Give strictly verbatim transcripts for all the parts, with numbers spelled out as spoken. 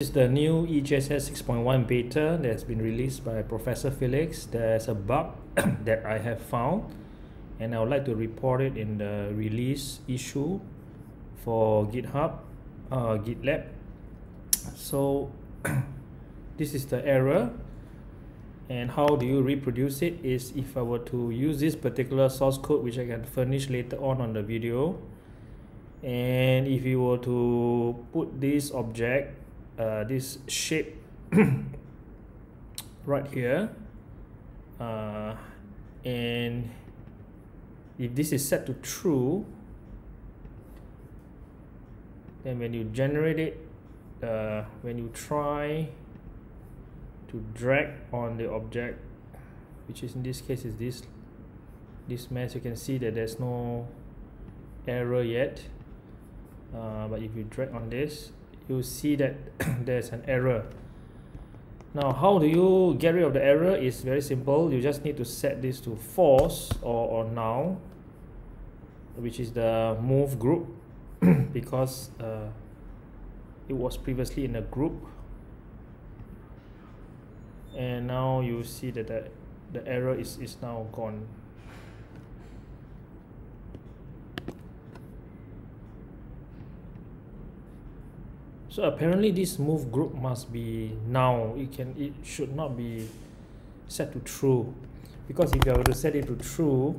This is the new E J S six point one beta that's been released by Professor Felix. There's a bug that I have found, and I would like to report it in the release issue for GitHub, uh, GitLab. So this is the error, and how do you reproduce it is if I were to use this particular source code, which I can furnish later on on the video, and if you were to put this object, Uh, this shape right here, uh, and if this is set to true, then when you generate it, uh, when you try to drag on the object, which is in this case is this this mess, you can see that there's no error yet, uh, but if you drag on this, you see that there's an error. Now, how do you get rid of the error? It's very simple. You just need to set this to false or, or null, which is the move group, because uh, it was previously in a group, and now you see that the, the error is, is now gone. So apparently this move group must be null. It can it should not be set to true, because if I were to set it to true,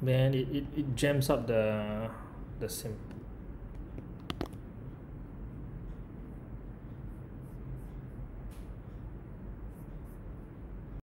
then it, it, it jams up the the simple